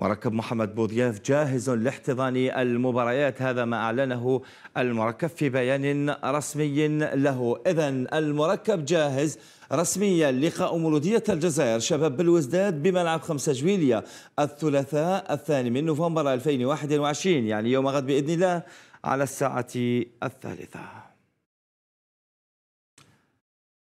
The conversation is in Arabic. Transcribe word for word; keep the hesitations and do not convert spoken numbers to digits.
مركب محمد بوضياف جاهز لاحتضان المباريات، هذا ما أعلنه المركب في بيان رسمي له. إذن المركب جاهز رسميا لقاء مولودية الجزائر شباب بلوزداد بملعب خمسة جويلية الثلاثاء الثاني من نوفمبر ألفين وواحد وعشرين، يعني يوم غد بإذن الله على الساعة الثالثة.